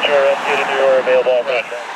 Metro rescue to do or available on Metro.